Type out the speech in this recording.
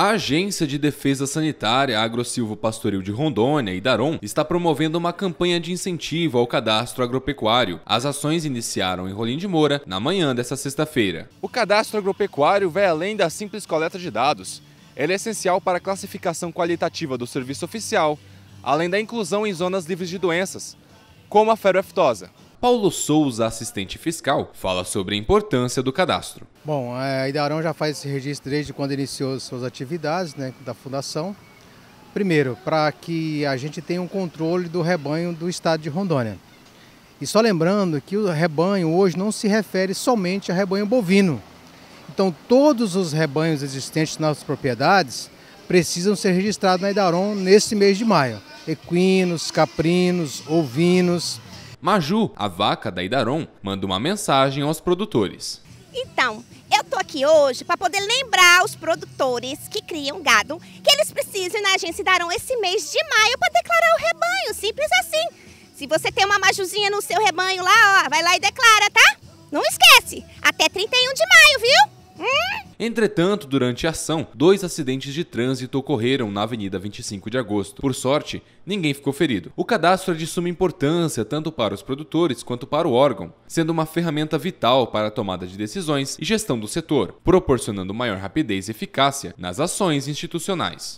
A Agência de Defesa Sanitária Agro-Silvopastoril de Rondônia, Idaron, está promovendo uma campanha de incentivo ao cadastro agropecuário. As ações iniciaram em Rolim de Moura na manhã desta sexta-feira. O cadastro agropecuário vai além da simples coleta de dados. Ele é essencial para a classificação qualitativa do serviço oficial, além da inclusão em zonas livres de doenças, como a febre aftosa. Paulo Souza, assistente fiscal, fala sobre a importância do cadastro. Bom, a Idaron já faz esse registro desde quando iniciou suas atividades, né, da fundação. Primeiro, para que a gente tenha um controle do rebanho do estado de Rondônia. E só lembrando que o rebanho hoje não se refere somente a rebanho bovino. Então, todos os rebanhos existentes nas nossas propriedades precisam ser registrados na Idaron neste mês de maio. Equinos, caprinos, ovinos. Maju, a vaca da Idaron, manda uma mensagem aos produtores. Então, eu estou aqui hoje para poder lembrar os produtores que criam gado que eles precisam ir na agência Idaron esse mês de maio para declarar o rebanho, simples assim. Se você tem uma majuzinha no seu rebanho lá, ó, vai lá e declara, tá? Não esquece, até 31 de maio, viu? Entretanto, durante a ação, 2 acidentes de trânsito ocorreram na Avenida 25 de Agosto. Por sorte, ninguém ficou ferido. O cadastro é de suma importância tanto para os produtores quanto para o órgão, sendo uma ferramenta vital para a tomada de decisões e gestão do setor, proporcionando maior rapidez e eficácia nas ações institucionais.